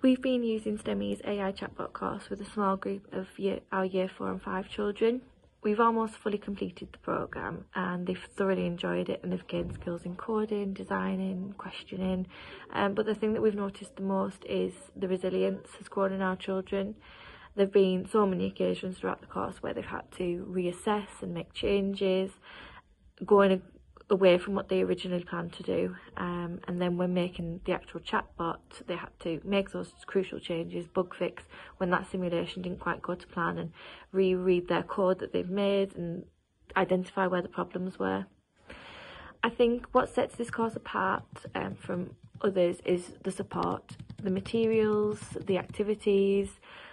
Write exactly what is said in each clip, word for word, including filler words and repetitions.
We've been using STEMI's A I chatbot course with a small group of year, our year four and five children. We've almost fully completed the programme and they've thoroughly enjoyed it, and they've gained skills in coding, designing, questioning. Um, but the thing that we've noticed the most is the resilience has grown in our children. There have been so many occasions throughout the course where they've had to reassess and make changes, going away from what they originally planned to do. Um, and then when making the actual chatbot, they had to make those crucial changes, bug fix when that simulation didn't quite go to plan, and reread their code that they've made and identify where the problems were. I think what sets this course apart um, from others is the support, the materials, the activities,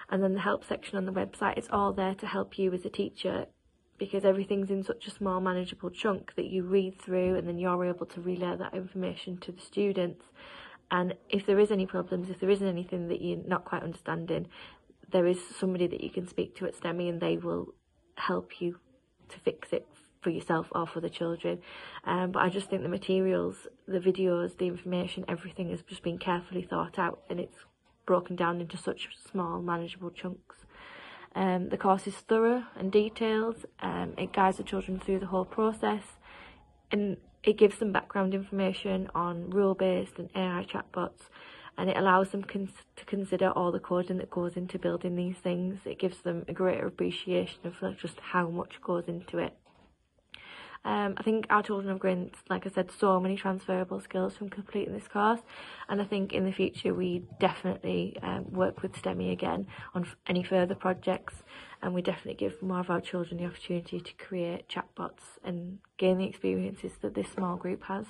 and then the help section on the website. It's all there to help you as a teacher, because everything's in such a small manageable chunk that you read through, and then you're able to relay that information to the students. And if there is any problems, if there isn't anything that you're not quite understanding, there is somebody that you can speak to at STEMI and they will help you to fix it for yourself or for the children. Um, but I just think the materials, the videos, the information, everything has just been carefully thought out, and it's broken down into such small manageable chunks. Um, the course is thorough and detailed, um, it guides the children through the whole process, and it gives them background information on rule-based and A I chatbots, and it allows them cons to consider all the coding that goes into building these things. It gives them a greater appreciation of like, just how much goes into it. Um, I think our children have gained, like I said, so many transferable skills from completing this course, and I think in the future we definitely um, work with STEMI again on f any further projects, and we definitely give more of our children the opportunity to create chatbots and gain the experiences that this small group has.